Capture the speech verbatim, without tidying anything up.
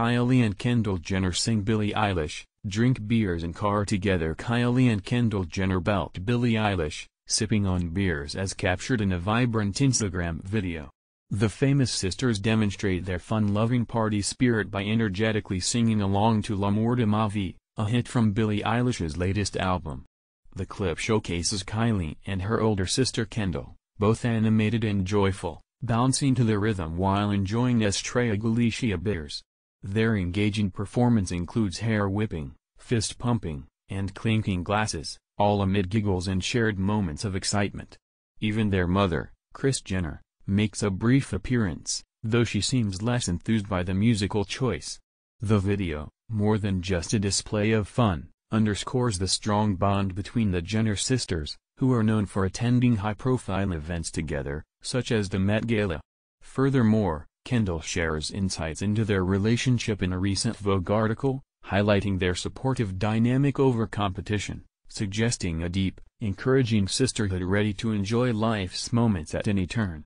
Kylie and Kendall Jenner sing Billie Eilish, drink beers in car together. Kylie and Kendall Jenner belt Billie Eilish, sipping on beers as captured in a vibrant Instagram video. The famous sisters demonstrate their fun-loving party spirit by energetically singing along to La Mort de Ma Vie, a hit from Billie Eilish's latest album. The clip showcases Kylie and her older sister Kendall, both animated and joyful, bouncing to the rhythm while enjoying Estrella Galicia beers. Their engaging performance includes hair whipping, fist pumping, and clinking glasses, all amid giggles and shared moments of excitement. Even their mother, Kris Jenner, makes a brief appearance, though she seems less enthused by the musical choice. The video, more than just a display of fun, underscores the strong bond between the Jenner sisters, who are known for attending high-profile events together, such as the Met Gala. Furthermore, Kendall shares insights into their relationship in a recent Vogue article, highlighting their supportive dynamic over competition, suggesting a deep, encouraging sisterhood ready to enjoy life's moments at any turn.